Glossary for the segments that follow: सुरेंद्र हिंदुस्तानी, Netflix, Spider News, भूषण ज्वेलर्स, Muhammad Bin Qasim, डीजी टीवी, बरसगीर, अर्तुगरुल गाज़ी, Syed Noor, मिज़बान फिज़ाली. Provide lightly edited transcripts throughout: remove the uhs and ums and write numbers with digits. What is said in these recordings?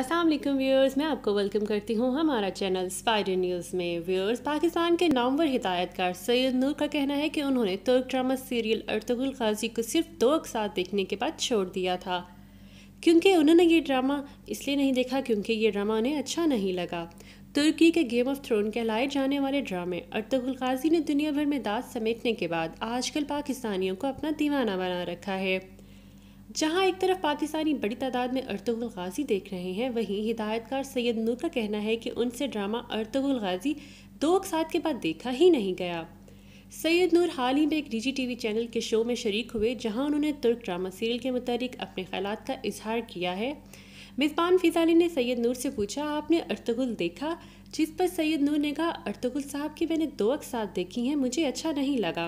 अस्सलाम वालेकुम व्यूअर्स, मैं आपको वेलकम करती हूं हमारा चैनल स्पाइडर न्यूज़ में। व्यूअर्स, पाकिस्तान के नामवर हिदायतकार सैयद नूर का कहना है कि उन्होंने तुर्क ड्रामा सीरियल अर्तुगरुल गाज़ी को सिर्फ 2 अक्सात देखने के बाद छोड़ दिया था, क्योंकि उन्होंने ये ड्रामा इसलिए नहीं देखा क्योंकि ये ड्रामा उन्हें अच्छा नहीं लगा। तुर्की के गेम ऑफ थ्रोन कहलाए जाने वाले ड्रामे अर्तुगरुल गाज़ी ने दुनिया भर में दाद समेटने के बाद आजकल पाकिस्तानियों को अपना दीवाना बना रखा है। जहां एक तरफ पाकिस्तानी बड़ी तादाद में अर्तुगरुल गाज़ी देख रहे हैं, वहीं हिदायतकार सैयद नूर का कहना है कि उनसे ड्रामा अर्तुगरुल गाज़ी 2 अक्सात के बाद देखा ही नहीं गया। सैयद नूर हाल ही में एक डीजी टीवी चैनल के शो में शरीक हुए, जहां उन्होंने तुर्क ड्रामा सीरियल के मुताबिक अपने ख्यालात का इजहार किया है। मिज़बान फिज़ाली ने सैयद नूर से पूछा, आपने अर्तुगरुल देखा? जिस पर सैयद नूर ने कहा, अर्तुगरुल साहब की मैंने 2 अक्सात देखी हैं, मुझे अच्छा नहीं लगा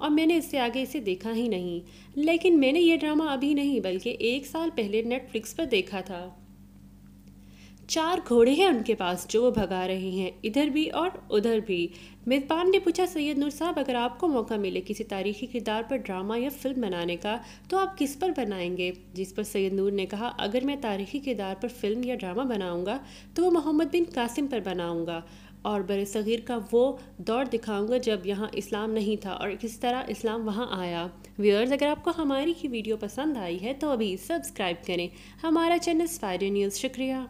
और मैंने इससे आगे इसे देखा ही नहीं, लेकिन मैंने ये ड्रामा अभी नहीं बल्कि 1 साल पहले नेटफ्लिक्स पर देखा था। 4 घोड़े हैं उनके पास जो वो भगा रहे हैं, इधर भी और उधर भी। मिज़बान ने पूछा, सैयद नूर साहब अगर आपको मौका मिले किसी तारीखी किरदार पर ड्रामा या फिल्म बनाने का तो आप किस पर बनाएंगे? जिस पर सैयद नूर ने कहा, अगर मैं तारीखी किरदार पर फिल्म या ड्रामा बनाऊँगा तो वो मोहम्मद बिन कासिम पर बनाऊँगा और बरसगीर का वो दौर दिखाऊंगा जब यहाँ इस्लाम नहीं था और किस तरह इस्लाम वहाँ आया। व्यूअर्स, अगर आपको हमारी ही वीडियो पसंद आई है तो अभी सब्सक्राइब करें हमारा चैनल स्पाइडर न्यूज़। शुक्रिया।